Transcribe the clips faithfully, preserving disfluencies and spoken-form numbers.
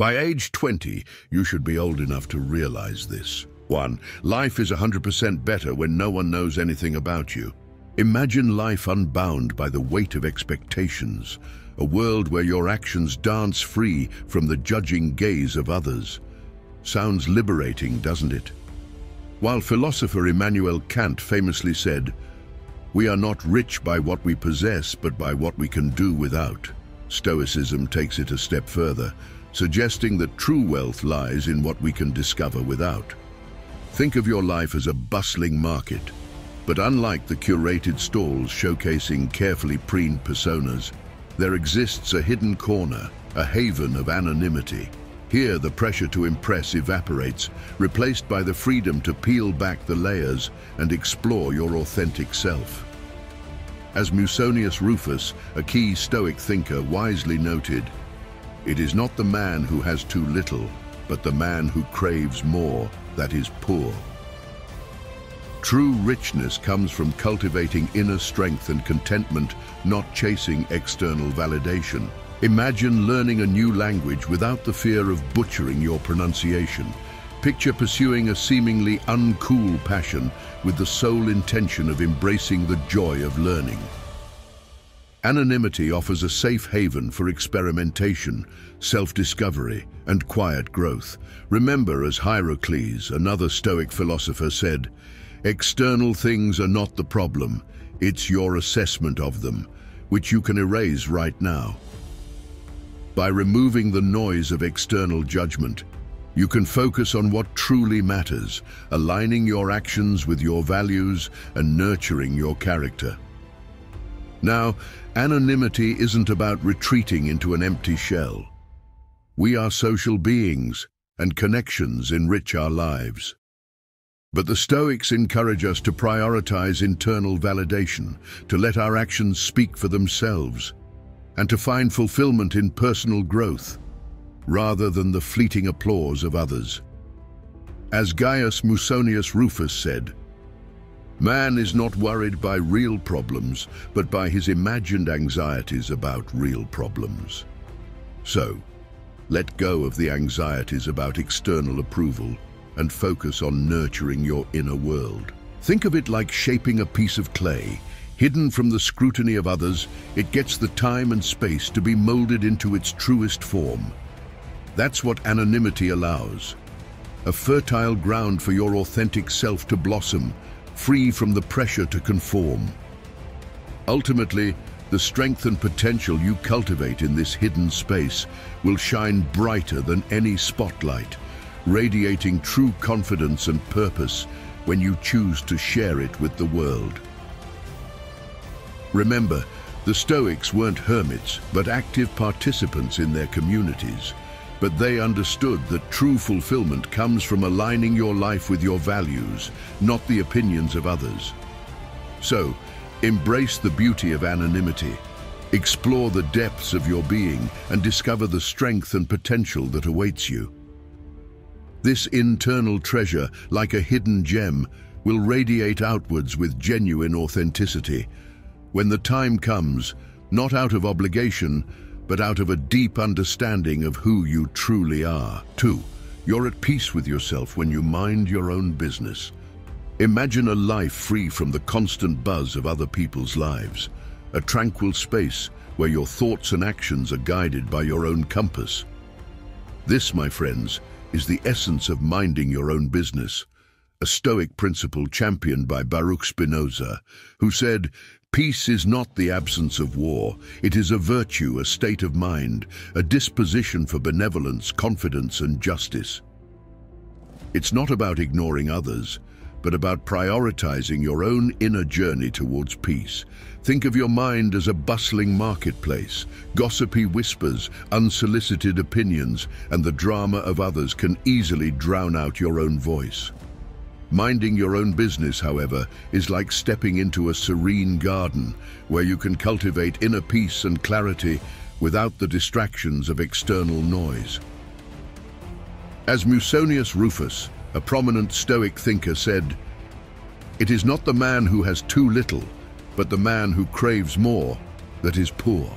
By age twenty, you should be old enough to realize this. One, life is one hundred percent better when no one knows anything about you. Imagine life unbound by the weight of expectations, a world where your actions dance free from the judging gaze of others. Sounds liberating, doesn't it? While philosopher Immanuel Kant famously said, "We are not rich by what we possess, but by what we can do without." Stoicism takes it a step further, suggesting that true wealth lies in what we can discover without. Think of your life as a bustling market, but unlike the curated stalls showcasing carefully preened personas, there exists a hidden corner, a haven of anonymity. Here the pressure to impress evaporates, replaced by the freedom to peel back the layers and explore your authentic self. As Musonius Rufus, a key Stoic thinker, wisely noted, "It is not the man who has too little, but the man who craves more, that is poor." True richness comes from cultivating inner strength and contentment, not chasing external validation. Imagine learning a new language without the fear of butchering your pronunciation. Picture pursuing a seemingly uncool passion with the sole intention of embracing the joy of learning. Anonymity offers a safe haven for experimentation, self-discovery, and quiet growth. Remember, as Heracles, another Stoic philosopher, said, "External things are not the problem, it's your assessment of them, which you can erase right now." By removing the noise of external judgment, you can focus on what truly matters, aligning your actions with your values and nurturing your character. Now, anonymity isn't about retreating into an empty shell. We are social beings, and connections enrich our lives. But the Stoics encourage us to prioritize internal validation, to let our actions speak for themselves, and to find fulfillment in personal growth, rather than the fleeting applause of others. As Gaius Musonius Rufus said, "Man is not worried by real problems, but by his imagined anxieties about real problems." So, let go of the anxieties about external approval and focus on nurturing your inner world. Think of it like shaping a piece of clay. Hidden from the scrutiny of others, it gets the time and space to be molded into its truest form. That's what anonymity allows. A fertile ground for your authentic self to blossom, free from the pressure to conform. Ultimately, the strength and potential you cultivate in this hidden space will shine brighter than any spotlight, radiating true confidence and purpose when you choose to share it with the world. Remember, the Stoics weren't hermits, but active participants in their communities. But they understood that true fulfillment comes from aligning your life with your values, not the opinions of others. So, embrace the beauty of anonymity, explore the depths of your being, and discover the strength and potential that awaits you. This internal treasure, like a hidden gem, will radiate outwards with genuine authenticity. When the time comes, not out of obligation, but out of a deep understanding of who you truly are. Two, you're at peace with yourself when you mind your own business. Imagine a life free from the constant buzz of other people's lives, a tranquil space where your thoughts and actions are guided by your own compass. This, my friends, is the essence of minding your own business, a Stoic principle championed by Baruch Spinoza, who said, "Peace is not the absence of war, it is a virtue, a state of mind, a disposition for benevolence, confidence, and justice." It's not about ignoring others, but about prioritizing your own inner journey towards peace. Think of your mind as a bustling marketplace. Gossipy whispers, unsolicited opinions, and the drama of others can easily drown out your own voice. Minding your own business, however, is like stepping into a serene garden where you can cultivate inner peace and clarity without the distractions of external noise. As Musonius Rufus, a prominent Stoic thinker, said, "It is not the man who has too little, but the man who craves more, that is poor."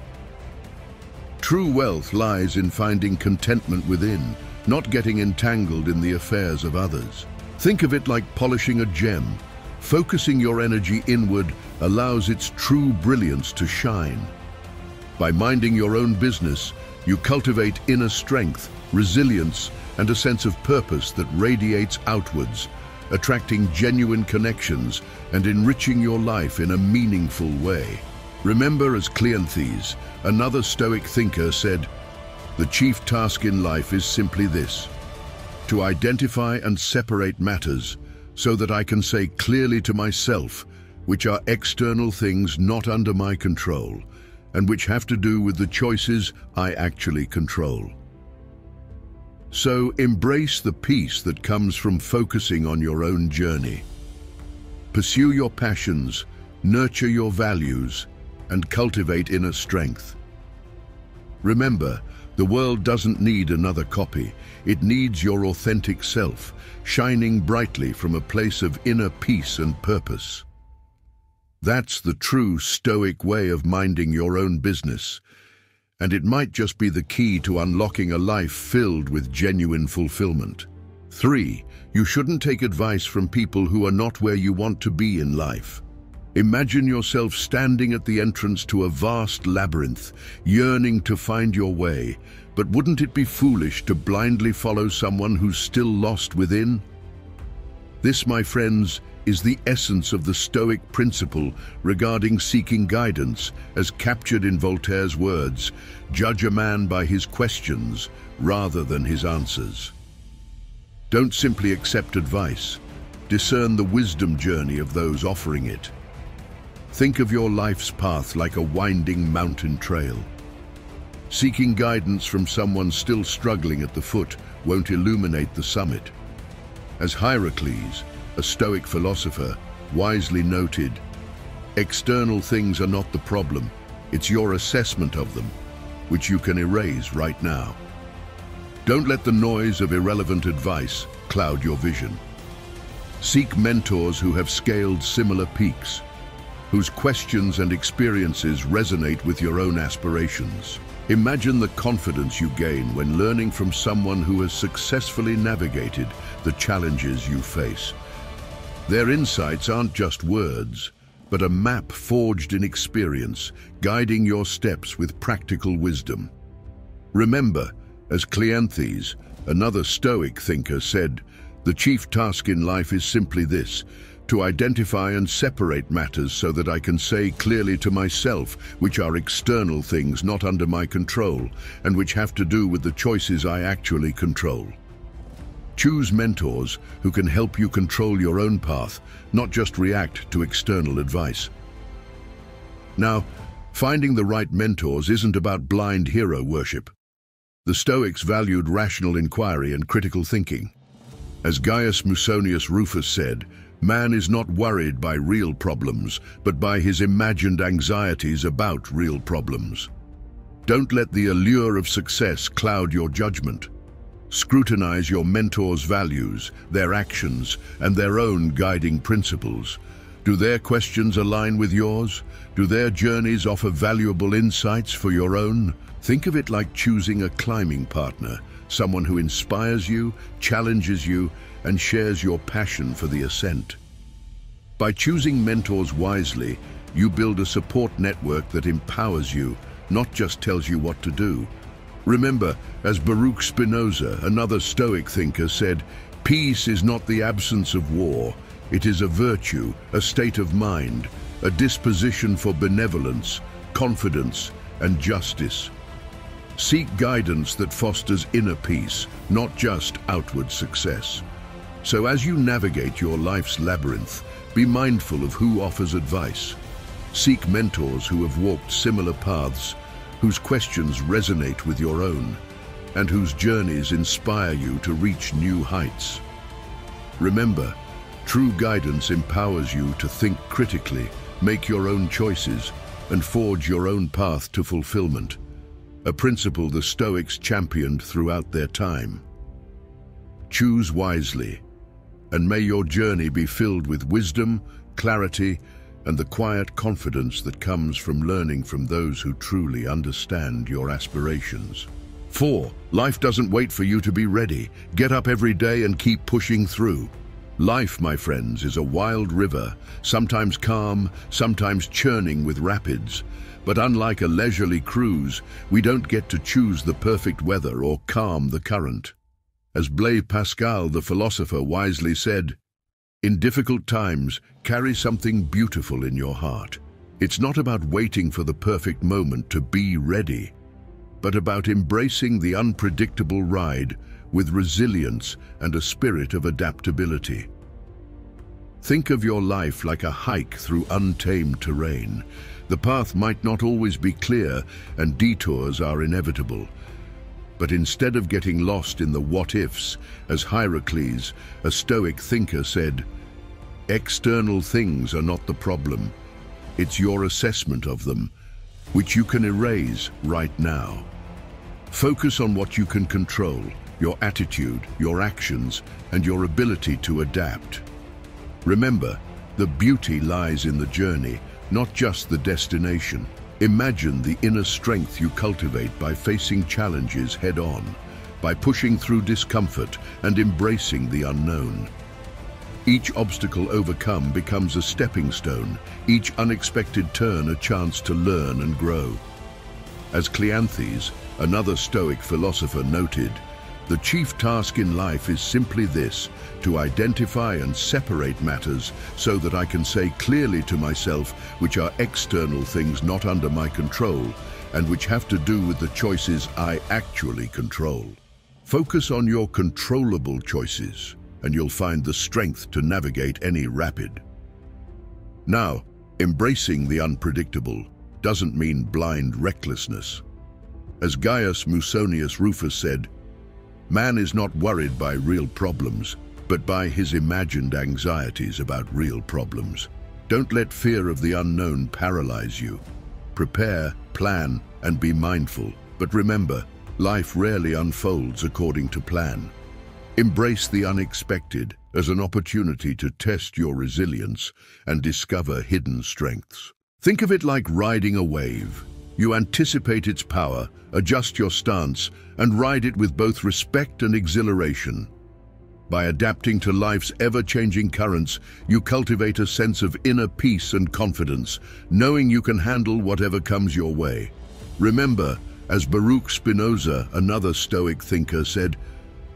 True wealth lies in finding contentment within, not getting entangled in the affairs of others. Think of it like polishing a gem. Focusing your energy inward allows its true brilliance to shine. By minding your own business, you cultivate inner strength, resilience, and a sense of purpose that radiates outwards, attracting genuine connections and enriching your life in a meaningful way. Remember, as Cleanthes, another Stoic thinker, said, "The chief task in life is simply this, to identify and separate matters so that I can say clearly to myself which are external things not under my control and which have to do with the choices I actually control." So embrace the peace that comes from focusing on your own journey. Pursue your passions, nurture your values, and cultivate inner strength. Remember, the world doesn't need another copy. It needs your authentic self, shining brightly from a place of inner peace and purpose. That's the true Stoic way of minding your own business, and it might just be the key to unlocking a life filled with genuine fulfillment. Three, you shouldn't take advice from people who are not where you want to be in life. Imagine yourself standing at the entrance to a vast labyrinth, yearning to find your way, but wouldn't it be foolish to blindly follow someone who's still lost within? This, my friends, is the essence of the Stoic principle regarding seeking guidance, as captured in Voltaire's words, "Judge a man by his questions rather than his answers." Don't simply accept advice. Discern the wisdom journey of those offering it. Think of your life's path like a winding mountain trail. Seeking guidance from someone still struggling at the foot won't illuminate the summit. As Heracles, a Stoic philosopher, wisely noted, "External things are not the problem, it's your assessment of them, which you can erase right now." Don't let the noise of irrelevant advice cloud your vision. Seek mentors who have scaled similar peaks, whose questions and experiences resonate with your own aspirations. Imagine the confidence you gain when learning from someone who has successfully navigated the challenges you face. Their insights aren't just words, but a map forged in experience, guiding your steps with practical wisdom. Remember, as Cleanthes, another Stoic thinker, said, "The chief task in life is simply this, to identify and separate matters so that I can say clearly to myself which are external things not under my control and which have to do with the choices I actually control." Choose mentors who can help you control your own path, not just react to external advice. Now, finding the right mentors isn't about blind hero worship. The Stoics valued rational inquiry and critical thinking. As Gaius Musonius Rufus said, "Man is not worried by real problems, but by his imagined anxieties about real problems." Don't let the allure of success cloud your judgment. Scrutinize your mentor's values, their actions, and their own guiding principles. Do their questions align with yours? Do their journeys offer valuable insights for your own? Think of it like choosing a climbing partner, someone who inspires you, challenges you, and shares your passion for the ascent. By choosing mentors wisely, you build a support network that empowers you, not just tells you what to do. Remember, as Baruch Spinoza, another Stoic thinker, said, "Peace is not the absence of war. It is a virtue, a state of mind, a disposition for benevolence, confidence, and justice." Seek guidance that fosters inner peace, not just outward success. So as you navigate your life's labyrinth, be mindful of who offers advice. Seek mentors who have walked similar paths, whose questions resonate with your own, and whose journeys inspire you to reach new heights. Remember, true guidance empowers you to think critically, make your own choices, and forge your own path to fulfillment, a principle the Stoics championed throughout their time. Choose wisely, and may your journey be filled with wisdom, clarity, and the quiet confidence that comes from learning from those who truly understand your aspirations. Four, life doesn't wait for you to be ready. Get up every day and keep pushing through. Life, my friends, is a wild river, sometimes calm, sometimes churning with rapids. But unlike a leisurely cruise, we don't get to choose the perfect weather or calm the current. As Blaise Pascal, the philosopher, wisely said, "In difficult times, carry something beautiful in your heart. It's not about waiting for the perfect moment to be ready, but about embracing the unpredictable ride with resilience and a spirit of adaptability." Think of your life like a hike through untamed terrain. The path might not always be clear, and detours are inevitable. But instead of getting lost in the what-ifs, as Heracles, a Stoic thinker, said, "External things are not the problem. It's your assessment of them, which you can erase right now." Focus on what you can control, your attitude, your actions, and your ability to adapt. Remember, the beauty lies in the journey, not just the destination. Imagine the inner strength you cultivate by facing challenges head-on, by pushing through discomfort and embracing the unknown. Each obstacle overcome becomes a stepping stone, each unexpected turn a chance to learn and grow. As Cleanthes, another Stoic philosopher, noted, "The chief task in life is simply this, to identify and separate matters so that I can say clearly to myself which are external things not under my control and which have to do with the choices I actually control." Focus on your controllable choices and you'll find the strength to navigate any rapid. Now, embracing the unpredictable doesn't mean blind recklessness. As Gaius Musonius Rufus said, "Man is not worried by real problems, but by his imagined anxieties about real problems." Don't let fear of the unknown paralyze you. Prepare, plan, and be mindful. But remember, life rarely unfolds according to plan. Embrace the unexpected as an opportunity to test your resilience and discover hidden strengths. Think of it like riding a wave. You anticipate its power, adjust your stance, and ride it with both respect and exhilaration. By adapting to life's ever-changing currents, you cultivate a sense of inner peace and confidence, knowing you can handle whatever comes your way. Remember, as Baruch Spinoza, another Stoic thinker, said,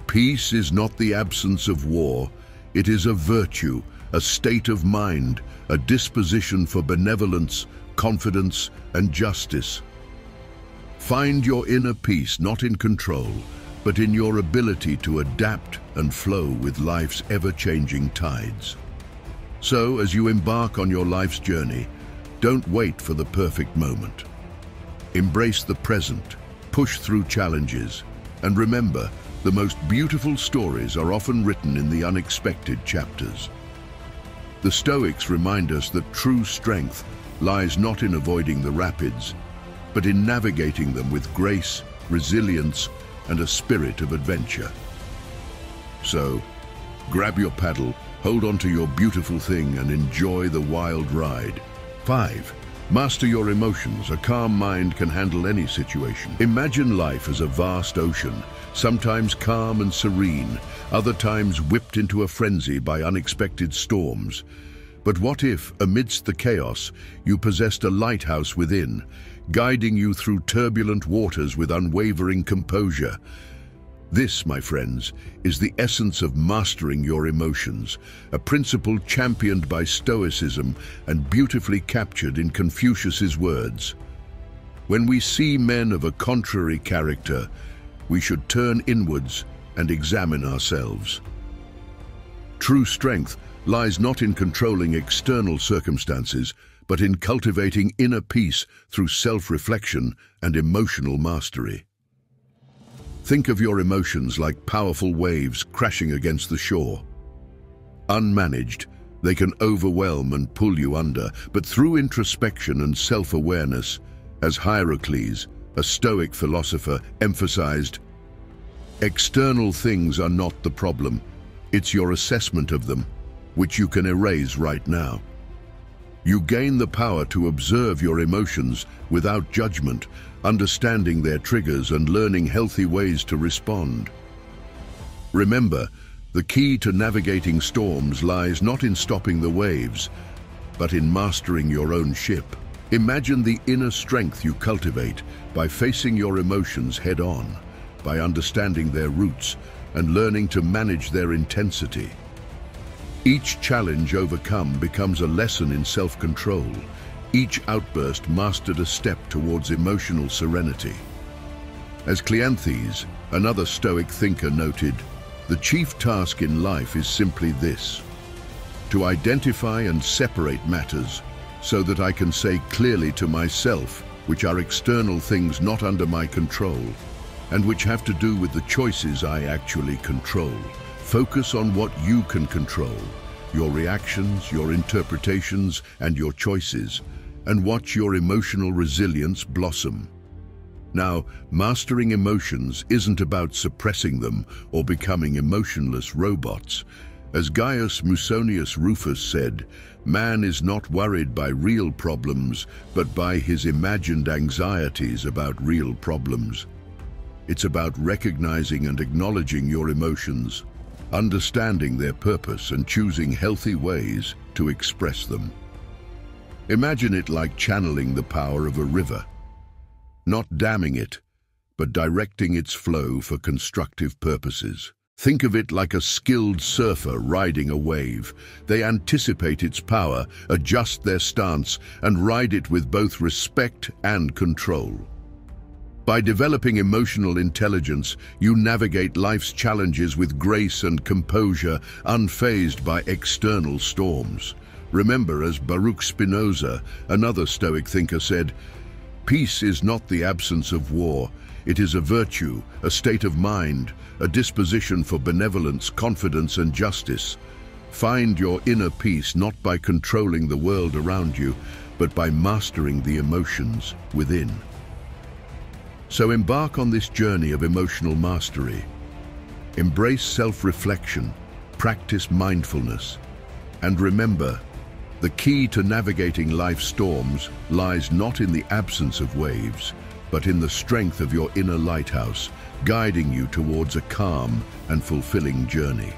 "Peace is not the absence of war. It is a virtue, a state of mind, a disposition for benevolence, confidence, and justice." Find your inner peace not in control, but in your ability to adapt and flow with life's ever-changing tides. So, as you embark on your life's journey, don't wait for the perfect moment. Embrace the present, push through challenges, and remember, the most beautiful stories are often written in the unexpected chapters. The Stoics remind us that true strength lies not in avoiding the rapids, but in navigating them with grace, resilience, and a spirit of adventure. So, grab your paddle, hold on to your beautiful thing, and enjoy the wild ride. Five, master your emotions. A calm mind can handle any situation. Imagine life as a vast ocean, sometimes calm and serene, other times whipped into a frenzy by unexpected storms. But what if, amidst the chaos, you possessed a lighthouse within, guiding you through turbulent waters with unwavering composure? This, my friends, is the essence of mastering your emotions, a principle championed by Stoicism and beautifully captured in Confucius's words. "When we see men of a contrary character, we should turn inwards and examine ourselves." True strength lies not in controlling external circumstances, but in cultivating inner peace through self-reflection and emotional mastery. Think of your emotions like powerful waves crashing against the shore. Unmanaged, they can overwhelm and pull you under, but through introspection and self-awareness, as Heracles, a Stoic philosopher, emphasized, "External things are not the problem. It's your assessment of them, which you can erase right now." You gain the power to observe your emotions without judgment, understanding their triggers and learning healthy ways to respond. Remember, the key to navigating storms lies not in stopping the waves, but in mastering your own ship. Imagine the inner strength you cultivate by facing your emotions head-on, by understanding their roots and learning to manage their intensity. Each challenge overcome becomes a lesson in self-control. Each outburst mastered a step towards emotional serenity. As Cleanthes, another Stoic thinker, noted, the chief task in life is simply this: to identify and separate matters so that I can say clearly to myself which are external things not under my control and which have to do with the choices I actually control. Focus on what you can control, your reactions, your interpretations, and your choices, and watch your emotional resilience blossom. Now, mastering emotions isn't about suppressing them or becoming emotionless robots. As Gaius Musonius Rufus said, man is not worried by real problems, but by his imagined anxieties about real problems. It's about recognizing and acknowledging your emotions, understanding their purpose, and choosing healthy ways to express them. Imagine it like channeling the power of a river, not damming it, but directing its flow for constructive purposes. Think of it like a skilled surfer riding a wave. They anticipate its power, adjust their stance, and ride it with both respect and control. By developing emotional intelligence, you navigate life's challenges with grace and composure, unfazed by external storms. Remember, as Baruch Spinoza, another Stoic thinker, said, "Peace is not the absence of war. It is a virtue, a state of mind, a disposition for benevolence, confidence, and justice." Find your inner peace not by controlling the world around you, but by mastering the emotions within. So embark on this journey of emotional mastery. Embrace self-reflection, practice mindfulness, and remember, the key to navigating life's storms lies not in the absence of waves, but in the strength of your inner lighthouse, guiding you towards a calm and fulfilling journey.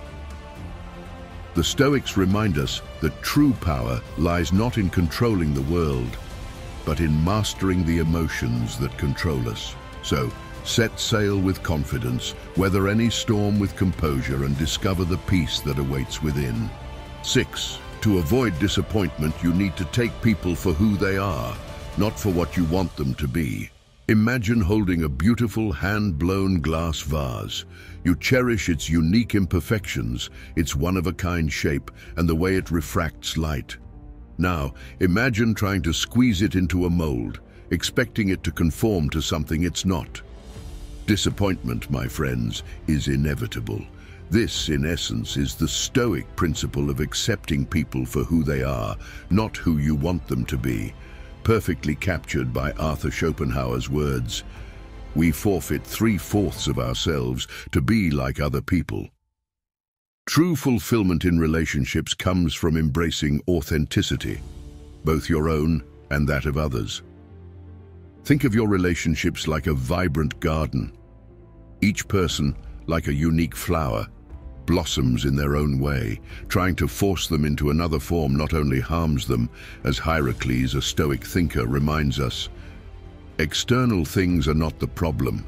The Stoics remind us that true power lies not in controlling the world, but in mastering the emotions that control us. So, set sail with confidence, weather any storm with composure, and discover the peace that awaits within. Six, to avoid disappointment, you need to take people for who they are, not for what you want them to be. Imagine holding a beautiful hand-blown glass vase. You cherish its unique imperfections, its one-of-a-kind shape, and the way it refracts light. Now, imagine trying to squeeze it into a mold, expecting it to conform to something it's not. Disappointment, my friends, is inevitable. This, in essence, is the Stoic principle of accepting people for who they are, not who you want them to be. Perfectly captured by Arthur Schopenhauer's words, "We forfeit three-fourths of ourselves to be like other people." True fulfillment in relationships comes from embracing authenticity, both your own and that of others. Think of your relationships like a vibrant garden. Each person, like a unique flower, blossoms in their own way. Trying to force them into another form not only harms them, as Heracles, a Stoic thinker, reminds us, external things are not the problem,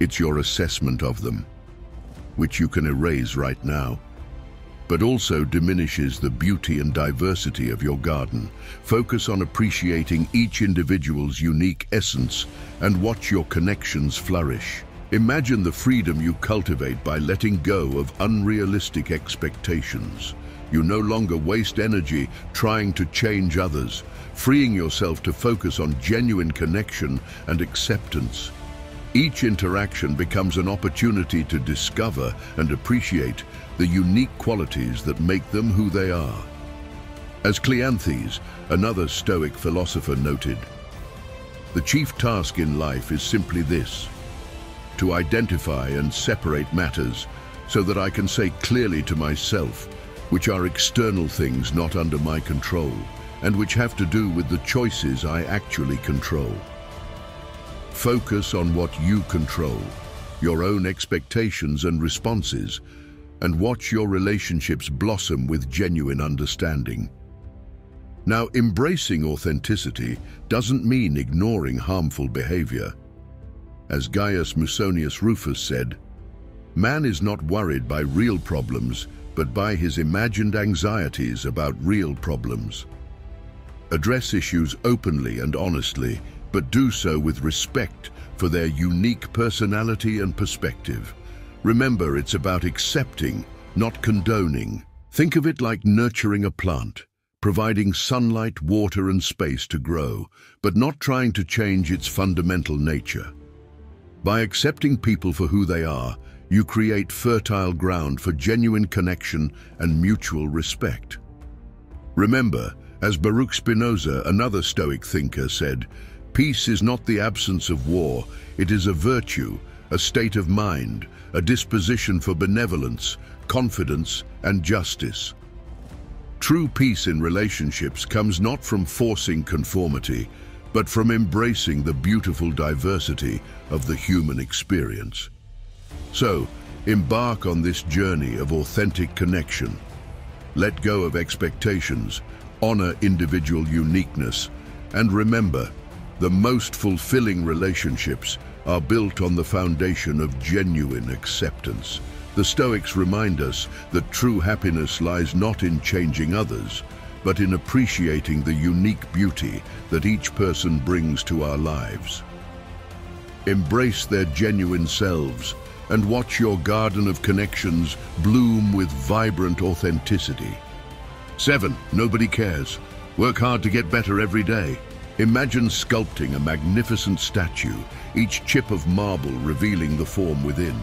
it's your assessment of them, which you can erase right now, but also diminishes the beauty and diversity of your garden. Focus on appreciating each individual's unique essence and watch your connections flourish. Imagine the freedom you cultivate by letting go of unrealistic expectations. You no longer waste energy trying to change others, freeing yourself to focus on genuine connection and acceptance. Each interaction becomes an opportunity to discover and appreciate the unique qualities that make them who they are. As Cleanthes, another Stoic philosopher, noted, the chief task in life is simply this: to identify and separate matters so that I can say clearly to myself which are external things not under my control and which have to do with the choices I actually control. Focus on what you control, your own expectations and responses, and watch your relationships blossom with genuine understanding. Now, embracing authenticity doesn't mean ignoring harmful behavior. As Gaius Musonius Rufus said, "Man is not worried by real problems, but by his imagined anxieties about real problems." Address issues openly and honestly, but do so with respect for their unique personality and perspective. Remember, it's about accepting, not condoning. Think of it like nurturing a plant, providing sunlight, water, and space to grow, but not trying to change its fundamental nature. By accepting people for who they are, you create fertile ground for genuine connection and mutual respect. Remember, as Baruch Spinoza, another Stoic thinker, said, "Peace is not the absence of war, it is a virtue, a state of mind, a disposition for benevolence, confidence, and justice." True peace in relationships comes not from forcing conformity, but from embracing the beautiful diversity of the human experience. So, embark on this journey of authentic connection. Let go of expectations, honor individual uniqueness, and remember, the most fulfilling relationships are built on the foundation of genuine acceptance. The Stoics remind us that true happiness lies not in changing others, but in appreciating the unique beauty that each person brings to our lives. Embrace their genuine selves and watch your garden of connections bloom with vibrant authenticity. Seven, nobody cares. Work hard to get better every day. Imagine sculpting a magnificent statue, each chip of marble revealing the form within.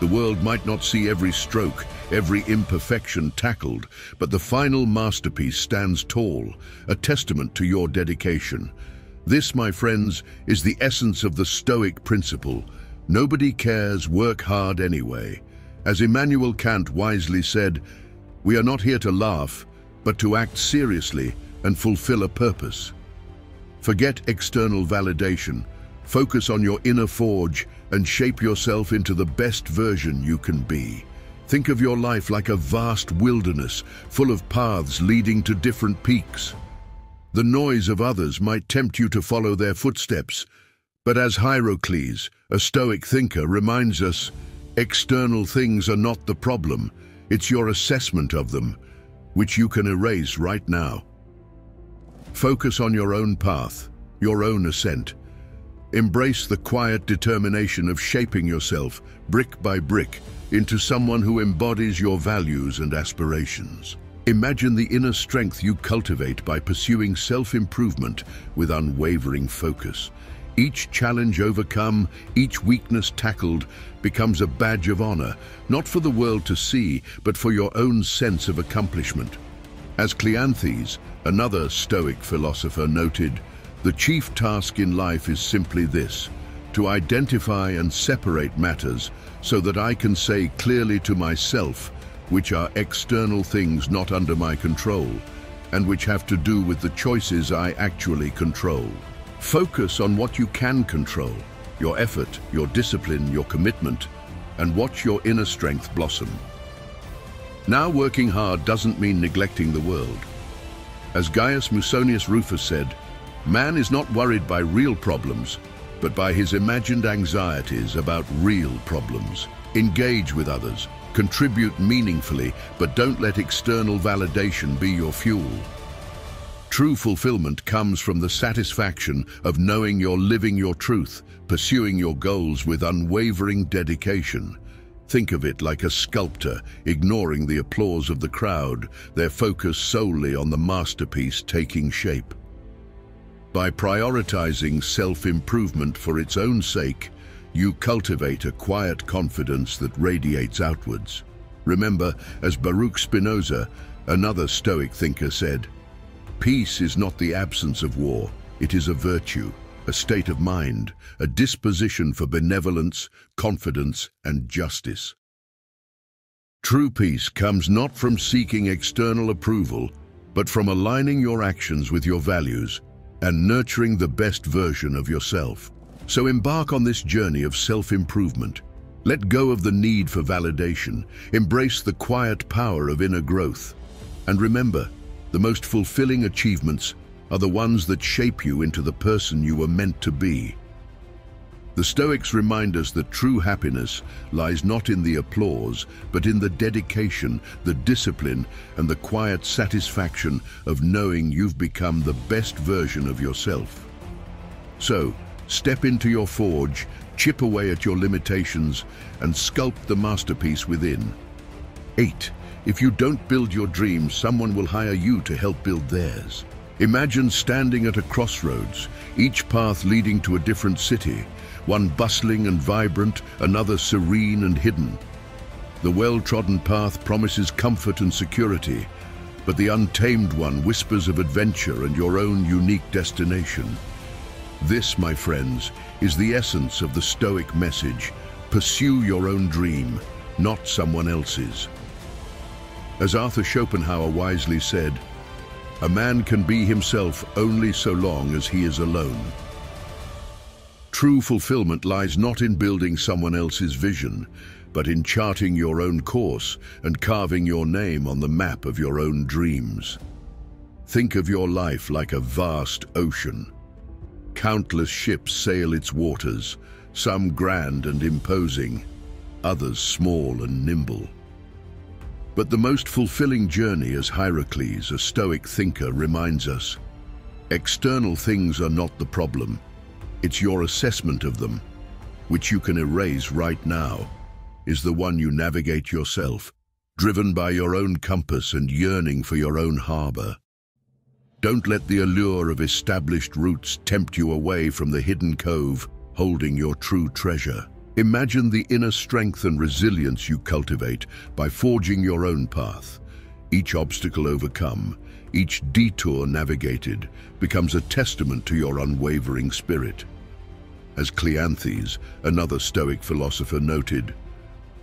The world might not see every stroke, every imperfection tackled, but the final masterpiece stands tall, a testament to your dedication. This, my friends, is the essence of the Stoic principle. Nobody cares, work hard anyway. As Immanuel Kant wisely said, "We are not here to laugh, but to act seriously and fulfill a purpose." Forget external validation, focus on your inner forge and shape yourself into the best version you can be. Think of your life like a vast wilderness full of paths leading to different peaks. The noise of others might tempt you to follow their footsteps, but as Heracles, a Stoic thinker, reminds us, external things are not the problem, it's your assessment of them, which you can erase right now. Focus on your own path, your own ascent. Embrace the quiet determination of shaping yourself, brick by brick, into someone who embodies your values and aspirations. Imagine the inner strength you cultivate by pursuing self-improvement with unwavering focus. Each challenge overcome, each weakness tackled, becomes a badge of honor, not for the world to see, but for your own sense of accomplishment. As Cleanthes, another Stoic philosopher, noted, "The chief task in life is simply this, to identify and separate matters so that I can say clearly to myself which are external things not under my control and which have to do with the choices I actually control." Focus on what you can control, your effort, your discipline, your commitment, and watch your inner strength blossom. Now, working hard doesn't mean neglecting the world. As Gaius Musonius Rufus said, "Man is not worried by real problems, but by his imagined anxieties about real problems." Engage with others, contribute meaningfully, but don't let external validation be your fuel. True fulfillment comes from the satisfaction of knowing you're living your truth, pursuing your goals with unwavering dedication. Think of it like a sculptor ignoring the applause of the crowd, their focus solely on the masterpiece taking shape. By prioritizing self-improvement for its own sake, you cultivate a quiet confidence that radiates outwards. Remember, as Baruch Spinoza, another Stoic thinker, said, "Peace is not the absence of war, it is a virtue, a state of mind, a disposition for benevolence, confidence, and justice." True peace comes not from seeking external approval, but from aligning your actions with your values and nurturing the best version of yourself. So embark on this journey of self-improvement. Let go of the need for validation, embrace the quiet power of inner growth. And remember, the most fulfilling achievements are the ones that shape you into the person you were meant to be. The Stoics remind us that true happiness lies not in the applause, but in the dedication, the discipline, and the quiet satisfaction of knowing you've become the best version of yourself. So, step into your forge, chip away at your limitations, and sculpt the masterpiece within. Eight. If you don't build your dreams, someone will hire you to help build theirs. Imagine standing at a crossroads, each path leading to a different city, one bustling and vibrant, another serene and hidden. The well-trodden path promises comfort and security, but the untamed one whispers of adventure and your own unique destination. This, my friends, is the essence of the Stoic message: pursue your own dream, not someone else's. As Arthur Schopenhauer wisely said, "A man can be himself only so long as he is alone." True fulfillment lies not in building someone else's vision, but in charting your own course and carving your name on the map of your own dreams. Think of your life like a vast ocean. Countless ships sail its waters, some grand and imposing, others small and nimble. But the most fulfilling journey, as Heracles, a Stoic thinker, reminds us, external things are not the problem. It's your assessment of them, which you can erase right now, is the one you navigate yourself, driven by your own compass and yearning for your own harbor. Don't let the allure of established routes tempt you away from the hidden cove holding your true treasure. Imagine the inner strength and resilience you cultivate by forging your own path. Each obstacle overcome, each detour navigated, becomes a testament to your unwavering spirit. As Cleanthes, another Stoic philosopher, noted,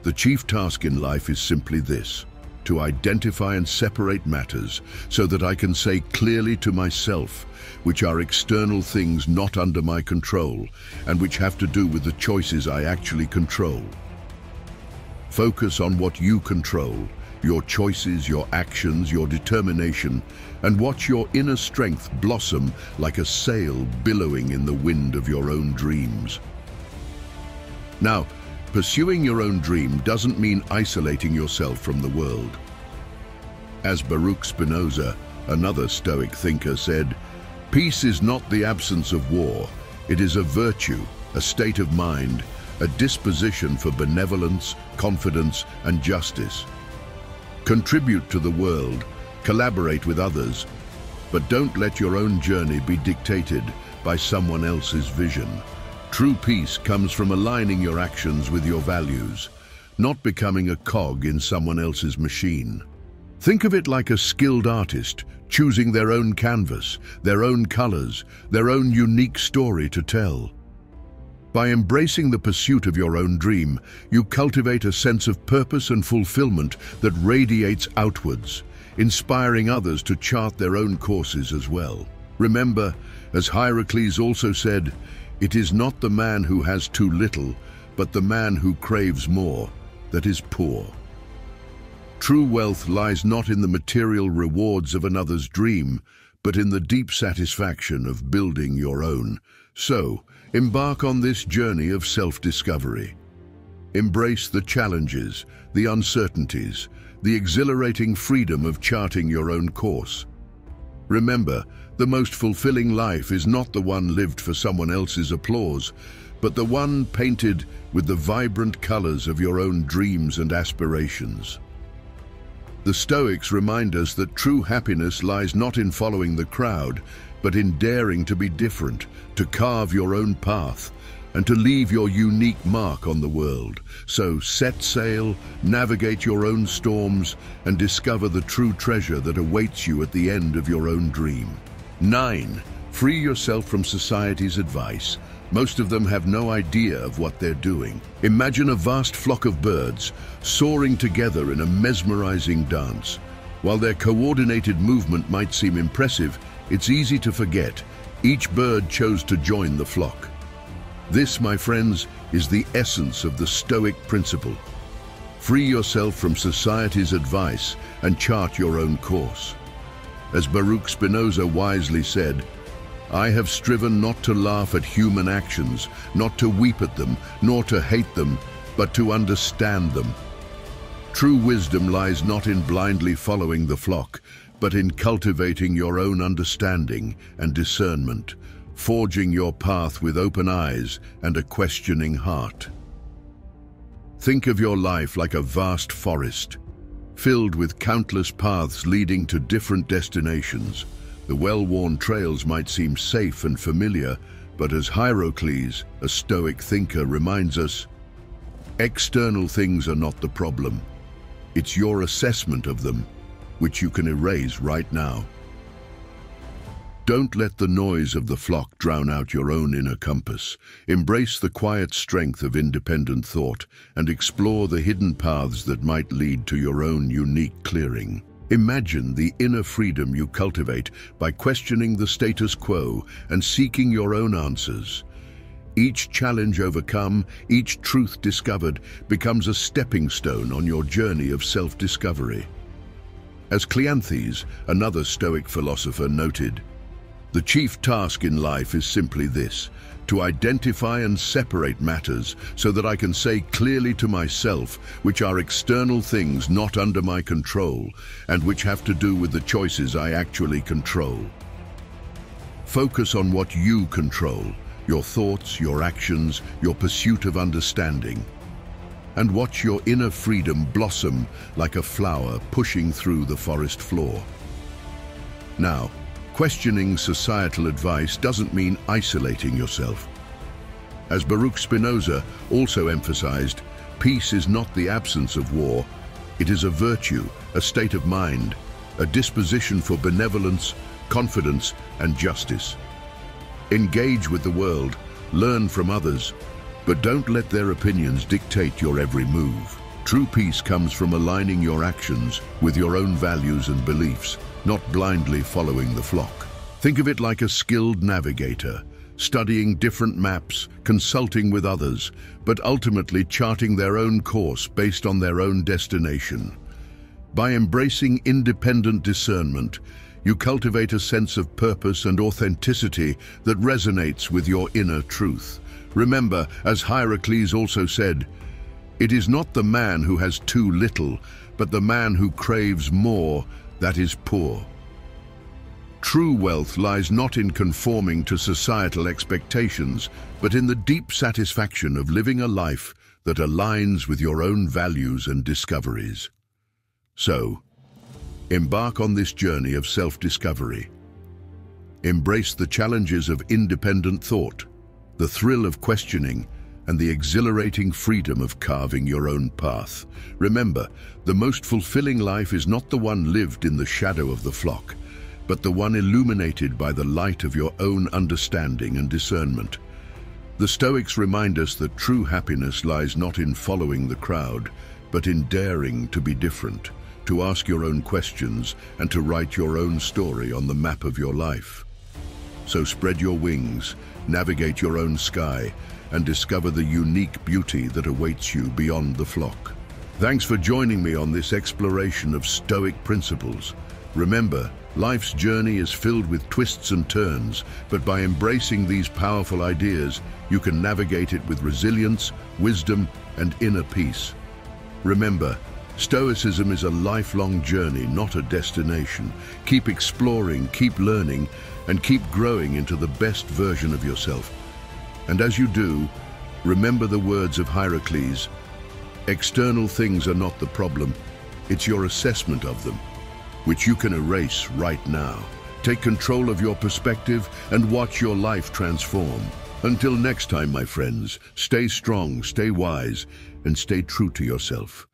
"The chief task in life is simply this, to identify and separate matters so that I can say clearly to myself which are external things not under my control and which have to do with the choices I actually control." Focus on what you control, your choices, your actions, your determination, and watch your inner strength blossom like a sail billowing in the wind of your own dreams. Now, pursuing your own dream doesn't mean isolating yourself from the world. As Baruch Spinoza, another Stoic thinker, said, "Peace is not the absence of war. It is a virtue, a state of mind, a disposition for benevolence, confidence, and justice. Contribute to the world, collaborate with others, but don't let your own journey be dictated by someone else's vision." True peace comes from aligning your actions with your values, not becoming a cog in someone else's machine. Think of it like a skilled artist choosing their own canvas, their own colors, their own unique story to tell. By embracing the pursuit of your own dream, you cultivate a sense of purpose and fulfillment that radiates outwards, inspiring others to chart their own courses as well. Remember, as Heracles also said, "It is not the man who has too little, but the man who craves more, that is poor." True wealth lies not in the material rewards of another's dream, but in the deep satisfaction of building your own. So, embark on this journey of self-discovery. Embrace the challenges, the uncertainties, the exhilarating freedom of charting your own course. Remember, the most fulfilling life is not the one lived for someone else's applause, but the one painted with the vibrant colors of your own dreams and aspirations. The Stoics remind us that true happiness lies not in following the crowd, but in daring to be different, to carve your own path, and to leave your unique mark on the world. So set sail, navigate your own storms, and discover the true treasure that awaits you at the end of your own dream. Nine, free yourself from society's advice. Most of them have no idea of what they're doing. Imagine a vast flock of birds soaring together in a mesmerizing dance, While their coordinated movement might seem impressive, it's easy to forget. Each bird chose to join the flock. This, my friends, is the essence of the Stoic principle. Free yourself from society's advice and chart your own course. As Baruch Spinoza wisely said, "I have striven not to laugh at human actions, not to weep at them, nor to hate them, but to understand them." True wisdom lies not in blindly following the flock, but in cultivating your own understanding and discernment, forging your path with open eyes and a questioning heart. Think of your life like a vast forest, filled with countless paths leading to different destinations. The well-worn trails might seem safe and familiar, but as Hierocles, a Stoic thinker, reminds us, external things are not the problem. It's your assessment of them, which you can erase right now. Don't let the noise of the flock drown out your own inner compass. Embrace the quiet strength of independent thought and explore the hidden paths that might lead to your own unique clearing. Imagine the inner freedom you cultivate by questioning the status quo and seeking your own answers. Each challenge overcome, each truth discovered, becomes a stepping stone on your journey of self-discovery. As Cleanthes, another Stoic philosopher, noted, "The chief task in life is simply this, to identify and separate matters so that I can say clearly to myself which are external things not under my control and which have to do with the choices I actually control." Focus on what you control, your thoughts, your actions, your pursuit of understanding, and watch your inner freedom blossom like a flower pushing through the forest floor. Now, questioning societal advice doesn't mean isolating yourself. As Baruch Spinoza also emphasized, peace is not the absence of war. It is a virtue, a state of mind, a disposition for benevolence, confidence, and justice. Engage with the world, learn from others, but don't let their opinions dictate your every move. True peace comes from aligning your actions with your own values and beliefs, not blindly following the flock. Think of it like a skilled navigator, studying different maps, consulting with others, but ultimately charting their own course based on their own destination. By embracing independent discernment, you cultivate a sense of purpose and authenticity that resonates with your inner truth. Remember, as Heracles also said, "It is not the man who has too little, but the man who craves more that is poor." True wealth lies not in conforming to societal expectations, but in the deep satisfaction of living a life that aligns with your own values and discoveries. So, embark on this journey of self-discovery. Embrace the challenges of independent thought, the thrill of questioning, and the exhilarating freedom of carving your own path. Remember, the most fulfilling life is not the one lived in the shadow of the flock, but the one illuminated by the light of your own understanding and discernment. The Stoics remind us that true happiness lies not in following the crowd, but in daring to be different, to ask your own questions, and to write your own story on the map of your life. So spread your wings, navigate your own sky, and discover the unique beauty that awaits you beyond the flock. Thanks for joining me on this exploration of Stoic principles. Remember, life's journey is filled with twists and turns, but by embracing these powerful ideas, you can navigate it with resilience, wisdom, and inner peace. Remember, Stoicism is a lifelong journey, not a destination. Keep exploring, keep learning, and keep growing into the best version of yourself. And as you do, remember the words of Heracles, "External things are not the problem, it's your assessment of them, which you can erase right now." Take control of your perspective and watch your life transform. Until next time, my friends, stay strong, stay wise, and stay true to yourself.